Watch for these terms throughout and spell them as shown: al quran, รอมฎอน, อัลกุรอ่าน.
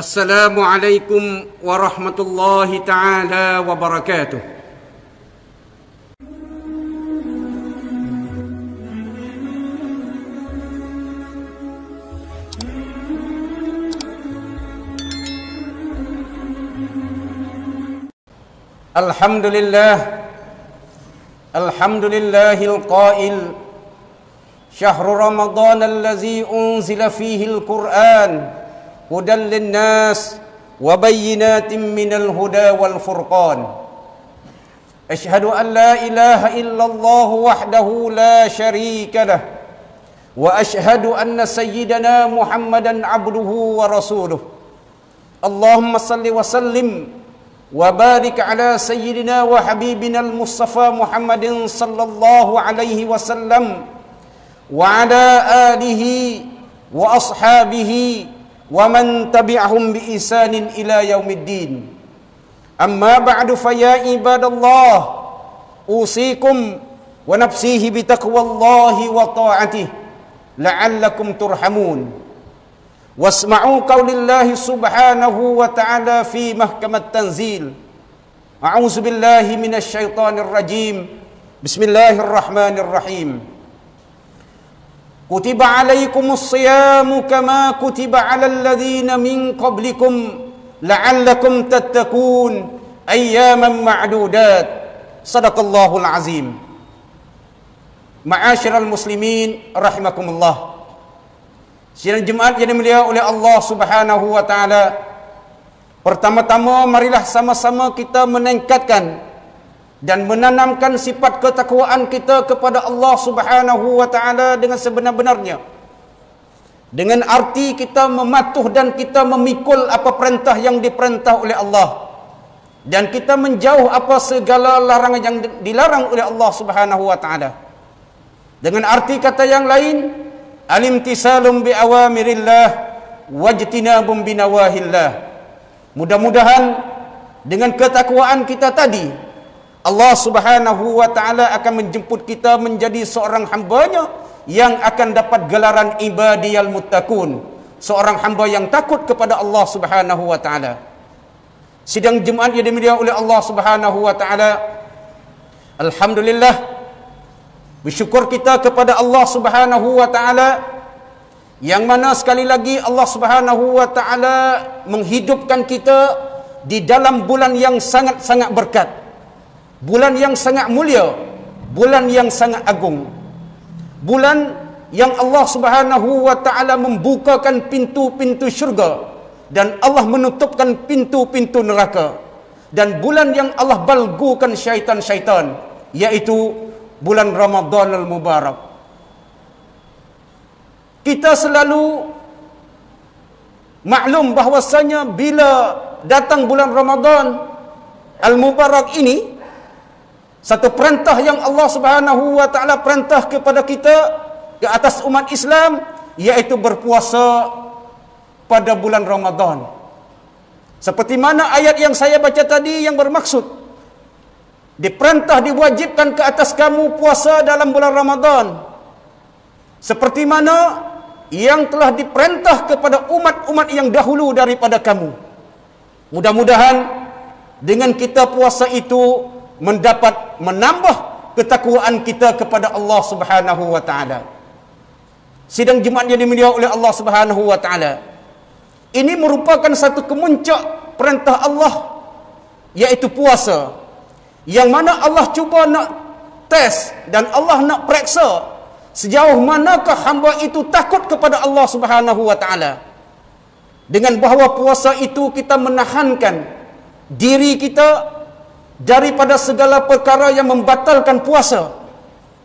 Assalamualaikum warahmatullahi ta'ala wabarakatuh. Alhamdulillahil qail Syahrul Ramadan allazi unzila fihil Qur'an hudan linnas wa bayyinatin minal huda wal furqan. Ashhadu an la ilaha illallah wahdahu la syarika lah wa ashhadu anna sayyidana Muhammadan abduhu wa rasuluh. Allahumma salli wa sallim wa barik ala sayyidina wa habibina al-mustafa Muhammadin sallallahu alaihi wasallam wa ala alihi wa ashabihi wa man tabi'ahum bi ihsanin ila yaumiddin. Amma ba'du fa ya ibadallah usikum wa nafsihi bi taqwallahi wa ta'atihi la'allakum turhamun. Wasma'u qaulillahi subhanahu wa ta'ala fi mahkamat tanzil. A'udzu billahi minasy syaithanir rajim. Bismillahirrahmanirrahim. Kutiba alaikumus siyamu kama kutiba alal ladzina min qablikum la'allakum tattaqun ayyaman ma'dudat. Sadaqallahul azim. Ma'asyiral muslimin rahimakumullah. Siaran Jumat yang dimuliakan oleh Allah Subhanahu wa taala. Pertama-tama marilah sama-sama kita meningkatkan dan menanamkan sifat ketakwaan kita kepada Allah Subhanahu wa taala dengan sebenar-benarnya, dengan arti kita mematuh dan kita memikul apa perintah yang diperintah oleh Allah, dan kita menjauh apa segala larangan yang dilarang oleh Allah Subhanahu wa taala. Dengan arti kata yang lain, alimtisalum bi awamirillah wajtinabum binawahillah. Mudah-mudahan dengan ketakwaan kita tadi Allah Subhanahu wa ta'ala akan menjemput kita menjadi seorang hambanya yang akan dapat gelaran ibadiyal muttaqun, seorang hamba yang takut kepada Allah Subhanahu wa ta'ala. Sidang Jumaat yang dimuliakan oleh Allah Subhanahu wa ta'ala, alhamdulillah bersyukur kita kepada Allah Subhanahu wa ta'ala, yang mana sekali lagi Allah Subhanahu wa ta'ala menghidupkan kita di dalam bulan yang sangat-sangat berkat, bulan yang sangat mulia, bulan yang sangat agung, bulan yang Allah Subhanahu wa ta'ala membukakan pintu-pintu syurga dan Allah menutupkan pintu-pintu neraka, dan bulan yang Allah balgukan syaitan-syaitan, yaitu bulan Ramadan al-Mubarak. Kita selalu maklum bahwasanya bila datang bulan Ramadan al-Mubarak ini, satu perintah yang Allah Subhanahu wa ta'ala perintah kepada kita ke atas umat Islam, yaitu berpuasa pada bulan Ramadan. Seperti mana ayat yang saya baca tadi yang bermaksud diperintah diwajibkan ke atas kamu puasa dalam bulan Ramadan, seperti mana yang telah diperintah kepada umat-umat yang dahulu daripada kamu. Mudah-mudahan dengan kita puasa itu mendapat menambah ketakwaan kita kepada Allah Subhanahu wa taala. Sidang Jumaat yang dimuliakan oleh Allah Subhanahu wa taala, ini merupakan satu kemuncak perintah Allah, yaitu puasa, yang mana Allah cuba nak tes dan Allah nak periksa sejauh manakah hamba itu takut kepada Allah Subhanahu wa taala. Dengan bahawa puasa itu kita menahankan diri kita daripada segala perkara yang membatalkan puasa,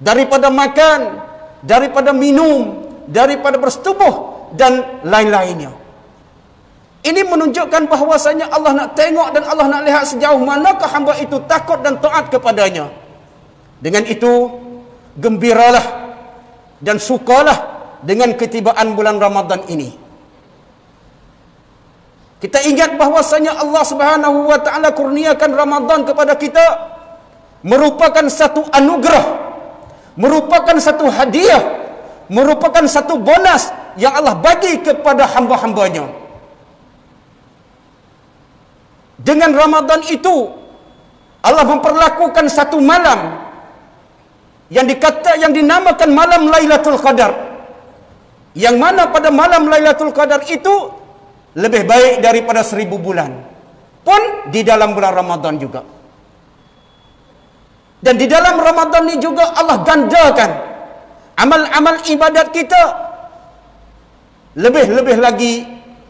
daripada makan, daripada minum, daripada bersetubuh dan lain-lainnya. Ini menunjukkan bahawasanya Allah nak tengok dan Allah nak lihat sejauh manakah hamba itu takut dan taat kepadanya. Dengan itu, gembiralah dan sukalah dengan ketibaan bulan Ramadan ini. Kita ingat bahwasanya Allah Subhanahu wa taala kurniakan Ramadan kepada kita merupakan satu anugerah, merupakan satu hadiah, merupakan satu bonus yang Allah bagi kepada hamba-hambanya. Dengan Ramadan itu Allah memperlakukan satu malam yang dinamakan malam Lailatul Qadar, yang mana pada malam Lailatul Qadar itu lebih baik daripada 1000 bulan pun di dalam bulan Ramadan juga. Dan di dalam Ramadan ini juga Allah gandakan amal-amal ibadat kita, lebih-lebih lagi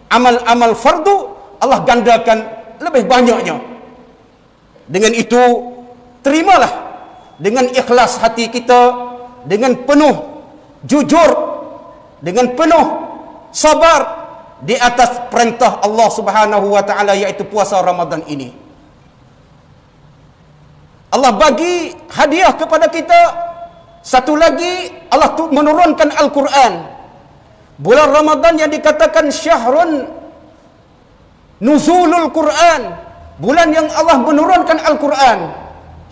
amal-amal fardu Allah gandakan lebih banyaknya. Dengan itu terimalah dengan ikhlas hati kita, dengan penuh jujur, dengan penuh sabar di atas perintah Allah Subhanahu wa taala, yaitu puasa Ramadan ini. Allah bagi hadiah kepada kita. Satu lagi, Allah menurunkan Al-Quran. Bulan Ramadan yang dikatakan syahrun nuzulul Quran, bulan yang Allah menurunkan Al-Quran.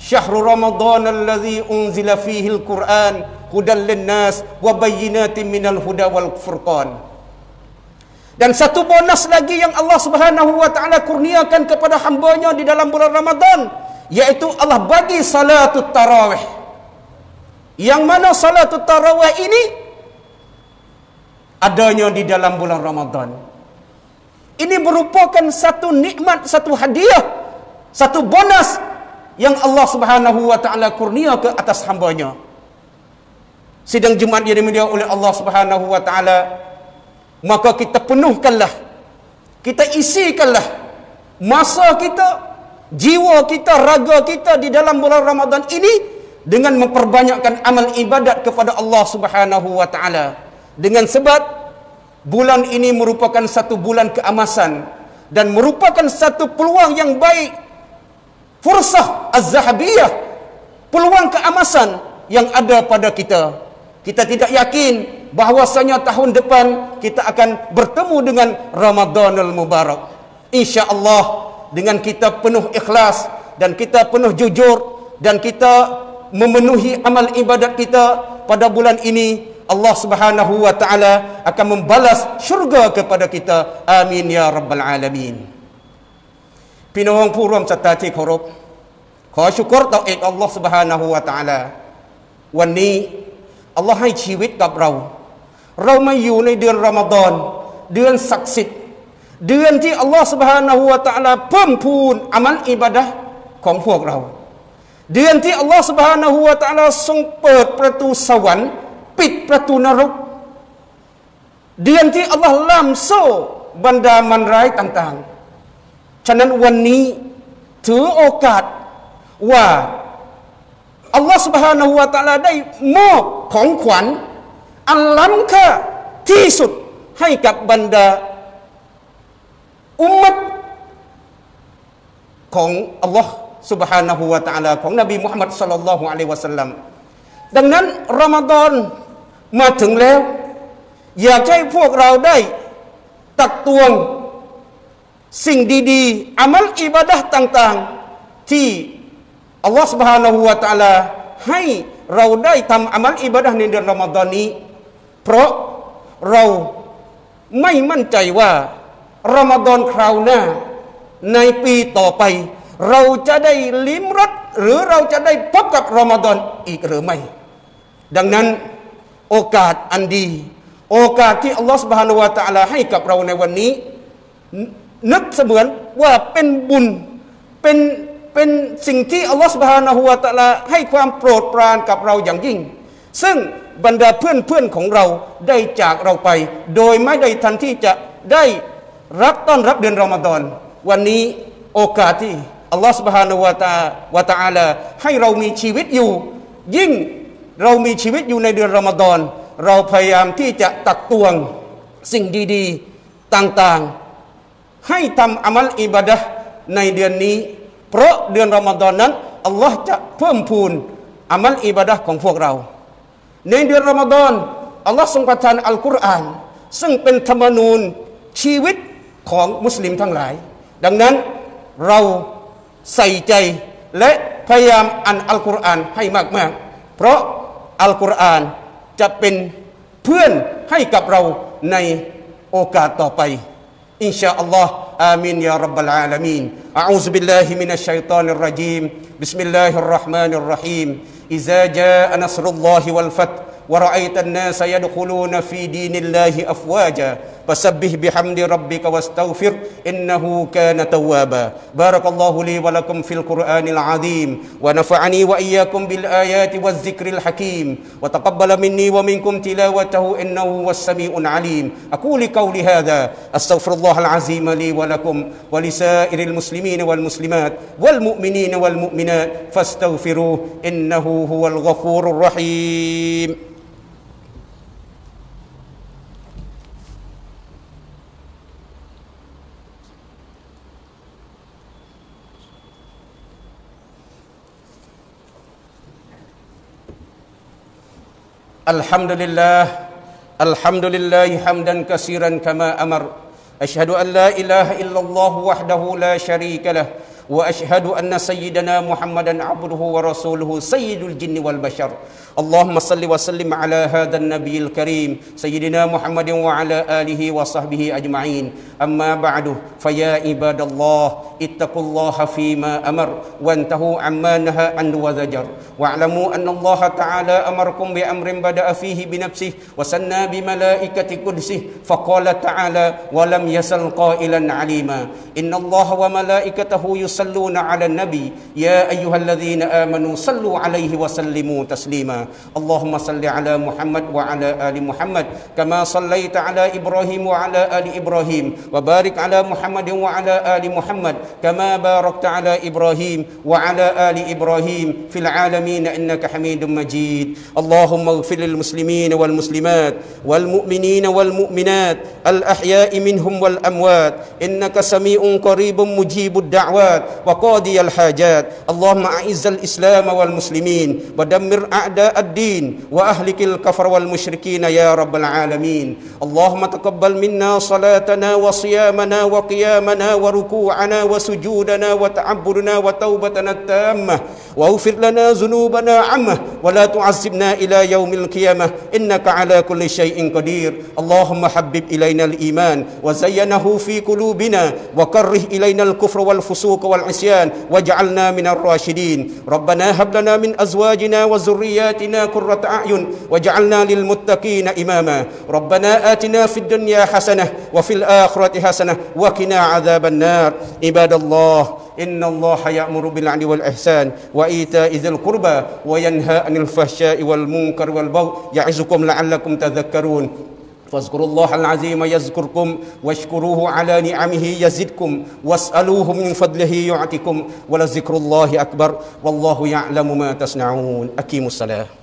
Syahrul Ramadan alladzi unzila fihil Quran hudal linnas wa bayyinatin minal huda wal furqan. Dan satu bonus lagi yang Allah Subhanahu wa taala kurniakan kepada hamba-Nya di dalam bulan Ramadan, yaitu Allah bagi salatut tarawih, yang mana salatut tarawih ini adanya di dalam bulan Ramadan. Ini merupakan satu nikmat, satu hadiah, satu bonus yang Allah Subhanahu wa taala kurnia ke atas hamba-Nya. Sidang Jumat yang dimuliakan oleh Allah Subhanahu wa taala, maka kita penuhkanlah, kita isikanlah masa kita, jiwa kita, raga kita di dalam bulan Ramadan ini dengan memperbanyakkan amal ibadat kepada Allah Subhanahu wa taala. Dengan sebab bulan ini merupakan satu bulan keemasan dan merupakan satu peluang yang baik, fursah az-zahabiyah, peluang keemasan yang ada pada kita. Kita tidak yakin bahwasanya tahun depan kita akan bertemu dengan Ramadanul Mubarak. Insya-Allah dengan kita penuh ikhlas dan kita penuh jujur dan kita memenuhi amal ibadat kita pada bulan ini, Allah Subhanahu wa taala akan membalas syurga kepada kita. Amin ya rabbal alamin. พี่น้องผู้ร่วมศรัทธาที่เคารพขอชุกรต่อเอกอัลเลาะห์ Subhanahu wa taala วันนี้อัลเลาะห์ให้ชีวิตกับเรามาอยู่ในเดือนรอมฎอนเดือนศักดิ์สิทธิ์เดือนที่อัลลอฮฺ Subhanahu wa Taala เพิ่มพูนอามัลอิบาดะห์ของพวกเราเดือนที่อัลลอฮฺ Subhanahu wa Taala ทรงเปิดประตูสวรรค์ปิดประตูนรกเดือนที่อัลลอฮฺล่ามโซ่บรรดามันร้ายต่างๆฉะนั้นวันนี้ถือโอกาสว่าอัลลอฮฺ Subhanahu wa Taala ได้มอบของขวัญอันล้ำค่าที่สุดให้กับบรรดาumatของอัลลอฮ์ Subhanahu wa Taala ของนบีมุฮัมมัดศ็อลลัลลอฮุอะลัยฮิวะซัลลัมดังนั้นรอมฎอนมาถึงแล้วอยากให้พวกเราได้ตักตวงสิ่งดีๆอามัลอิบาดะห์ต่างๆที่อัลลอฮ์ Subhanahu wa Taala ให้เราได้ทำอามัลอิบาดะห์ในเดือนรอมฎอนนี้เพราะเราไม่มั่นใจว่ารอมฎอนคราวหน้าในปีต่อไปเราจะได้ลิ้มรสหรือเราจะได้พบกับรอมฎอนอีกหรือไม่ดังนั้นโอกาสอันดีโอกาสที่อัลลอฮฺ Subhanahu wa Taala ให้กับเราในวันนี้นึกเสมือนว่าเป็นบุญเป็นสิ่งที่อัลลอฮฺ Subhanahu wa Taala ให้ความโปรดปรานกับเราอย่างยิ่งซึ่งบรรดาเพื่อนของเราได้จากเราไปโดยไม่ได้ทันที่จะได้รับต้อนรับเดือนรอมฎอนวันนี้โอกาสที่อัลลอฮฺ Subhanahu wa Taala ให้เรามีชีวิตอยู่ยิ่งเรามีชีวิตอยู่ในเดือนรอมฎอนเราพยายามที่จะตักตวงสิ่งดีๆต่างๆให้ทำอามัลอิบาดะห์ในเดือนนี้เพราะเดือนรอมฎอนนั้นอัลลอฮฺจะเพิ่มพูนอามัลอิบาดะห์ของพวกเราในเดือนรอมฎอนอัลลอฮฺทรงประทานอัลกุรอานซึ่งเป็นธรรมนูญชีวิตของมุสลิมทั้งหลายดังนั้นเราใส่ใจและพยายามอ่านอัลกุรอานให้มากๆเพราะอัลกุรอานจะเป็นเพื่อนให้กับเราในโอกาสต่อไปอินชาอัลลอฮ์ Amin ya rabbal alamin. A'udzubillahi minasyaitonir rajim. Bismillahirrahmanirrahim. Iza jaa nasrullahi wal fath wa ra'aitan nasa yadkhuluna fi dinillahi afwaja fasabbih bihamdi rabbika wastaghfir innahu kana tawwaba. Barakallahu li wa lakum fil Qur'anil azim wa nafa'ani wa iyyakum bil ayati waz zikril hakim wa taqabbala minni wa minkum tilawatahu innahu was-sami'un alim. Aqulu qawli hadha astaghfirullahal azim li wa lakum wa lisairil muslimin wal muslimat wal mu'minina wal mu'minat fastaghfiruhu innahu huwal ghafurur rahim. Alhamdulillah, alhamdulillahi hamdan kasiran kama amar. Ashhadu an la ilaha illallah wahdahu la syarika lah. Wa ashhadu anna sayyidana Muhammadan abduhu wa rasuluhu sayyidul jinni wal bashar. Allahumma salli wa sallim ala hadan nabiyil karim sayyidina Muhammadin wa ala alihi wa sahbihi ajma'in. Amma ba'du, faya ibadallah ittaqullaha fima amar wa antahu amma naha an wa zajar wa alamu anna Allah ta'ala amarkum bi amrin bada'a fihi bi nafsihi wa sanna bi malaikati qudsihi faqala ta'ala wa lam yasal qailan alima inna Allah wa malaikatahu salluna 'alan nabi ya ayyuhalladzina amanu sallu 'alaihi wa sallimu taslima. Allahumma salli 'ala Muhammad wa 'ala ali Muhammad kama sallaita 'ala Ibrahim wa 'ala ali Ibrahim wa barik 'ala Muhammadin wa 'ala ali Muhammad kama barakta 'ala Ibrahim wa 'ala ali Ibrahim fil 'alamin innaka Hamidum Majid. Allahumma ighfir lil muslimin wal muslimat wal mu'minina wal mu'minat al ahya'i minhum wal amwat innaka sami'un qaribun mujibud da'wat wa qadiyal hajat. Allahumma a'izzal islam wal muslimin wa dammir a'da'ad din wa ahlikil kafar wal musyrikin ya rabbal alamin. Allahumma taqabbal minna salatana wa siyamana wa qiyamana wa ruku'ana wa sujudana wa ta'abbudana wa taubatana tammah wa ufir lana zunubana ammah wa la tu'azzibna ila yaumil qiyamah innaka ala kulli syai'in qadir. Allahumma habib ilaina al iman wa zayyanahu fi qulubina wa karrih ilaina al kufra wal fusuq wal isyan waj'alna minar rasyidin. Rabbana hab lana min azwajina wa zurriyyatina qurrata a'yun waj'alna lil muttaqina imama. Rabbana atina fid dunya hasanah wa fil akhirati hasanah wa qina adzaban nar. Ibadallah, innallaha ya'muru bil 'adli wal ihsan wa ita'i dzil qurba wa yanha 'anil fahsya'i wal munkar wal baghi ya'izukum la'allakum tadhakkarun. فاذكروا العظيم يذكركم واشكروه على نعمه يزدكم واسألوه من فضله يعطيكم ولذكر الله أكبر والله يعلم ما تصنعون. أقيموا الصلاة.